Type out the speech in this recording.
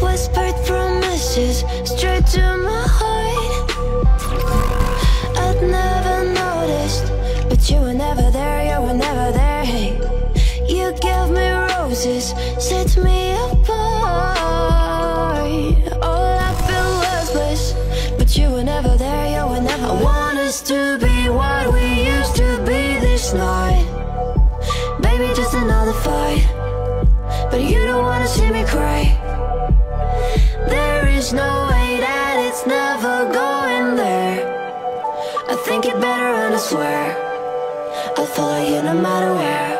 Whispered promises straight to my heart. I'd never noticed, but you were never there, you were never there. Hey, you gave me roses, set me apart. All I feel was bliss, but you were never there, you were never there. I want us to be what we used to be this night. Baby, just another fight, but you don't wanna see me cry. There is no way that it's never going there. I think it better and I swear I'll follow you no matter where.